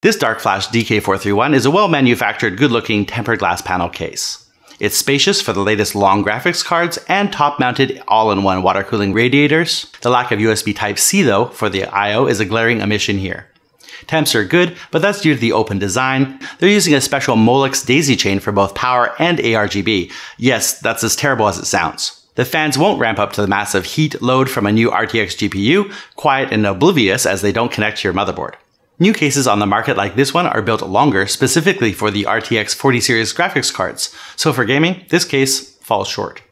This DarkFlash DK431 is a well-manufactured, good-looking tempered glass panel case. It's spacious for the latest long graphics cards and top-mounted all-in-one water cooling radiators. The lack of USB Type-C though for the I/O is a glaring omission here. Temps are good, but that's due to the open design. They're using a special Molex daisy chain for both power and ARGB. Yes, that's as terrible as it sounds. The fans won't ramp up to the massive heat load from a new RTX GPU, quiet and oblivious as they don't connect to your motherboard. New cases on the market like this one are built longer specifically for the RTX 40 series graphics cards, so for gaming, this case falls short.